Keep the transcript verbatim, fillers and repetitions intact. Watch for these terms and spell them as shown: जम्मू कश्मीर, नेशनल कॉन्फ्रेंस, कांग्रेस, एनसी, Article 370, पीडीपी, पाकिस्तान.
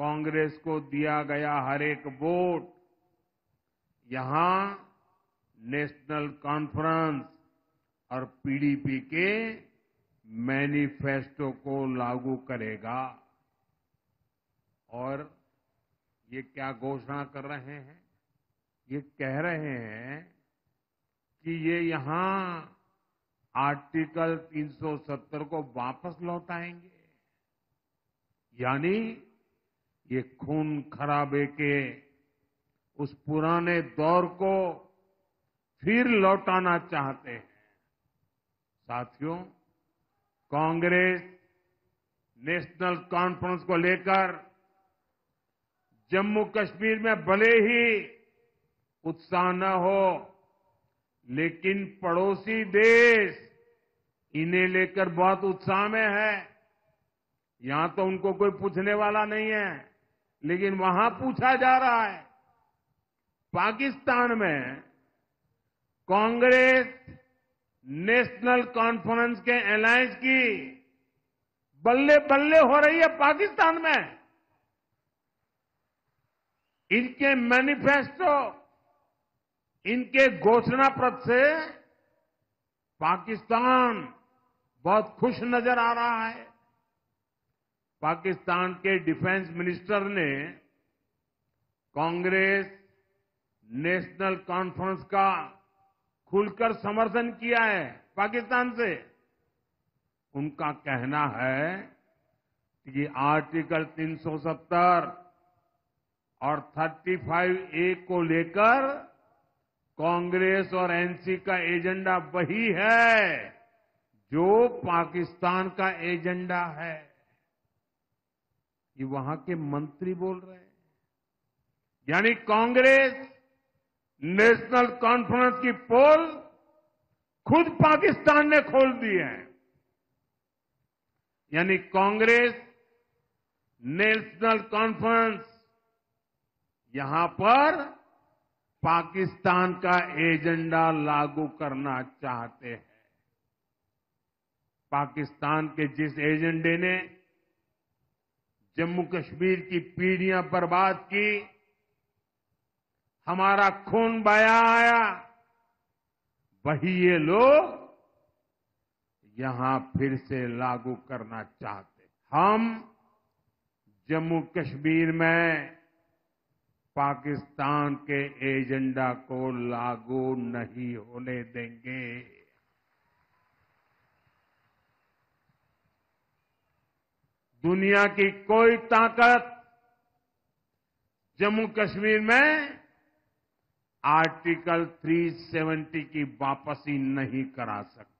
कांग्रेस को दिया गया हर एक वोट यहां नेशनल कॉन्फ्रेंस और पीडीपी के मैनिफेस्टो को लागू करेगा। और ये क्या घोषणा कर रहे हैं? ये कह रहे हैं कि ये यहां आर्टिकल तीन सौ सत्तर को वापस लौटाएंगे, यानी ये खून खराबे के उस पुराने दौर को फिर लौटाना चाहते हैं। साथियों, कांग्रेस नेशनल कॉन्फ्रेंस को लेकर जम्मू कश्मीर में भले ही उत्साह न हो, लेकिन पड़ोसी देश इन्हें लेकर बहुत उत्साह में है। यहां तो उनको कोई पूछने वाला नहीं है, लेकिन वहां पूछा जा रहा है। पाकिस्तान में कांग्रेस नेशनल कॉन्फ्रेंस के अलायंस की बल्ले बल्ले हो रही है। पाकिस्तान में इनके मैनिफेस्टो, इनके घोषणा पत्र से पाकिस्तान बहुत खुश नजर आ रहा है। पाकिस्तान के डिफेंस मिनिस्टर ने कांग्रेस नेशनल कॉन्फ्रेंस का खुलकर समर्थन किया है। पाकिस्तान से उनका कहना है कि आर्टिकल तीन सौ सत्तर और पैंतीस ए को लेकर कांग्रेस और एनसी का एजेंडा वही है जो पाकिस्तान का एजेंडा है। ये वहां के मंत्री बोल रहे हैं। यानी कांग्रेस नेशनल कॉन्फ्रेंस की पोल खुद पाकिस्तान ने खोल दी है। यानी कांग्रेस नेशनल कॉन्फ्रेंस यहां पर पाकिस्तान का एजेंडा लागू करना चाहते हैं। पाकिस्तान के जिस एजेंडे ने जम्मू कश्मीर की पीढ़ियां बर्बाद की, हमारा खून बहा आया, वही ये लोग यहां फिर से लागू करना चाहते हैं। हम जम्मू कश्मीर में पाकिस्तान के एजेंडा को लागू नहीं होने देंगे। दुनिया की कोई ताकत जम्मू कश्मीर में आर्टिकल तीन सौ सत्तर की वापसी नहीं करा सकती।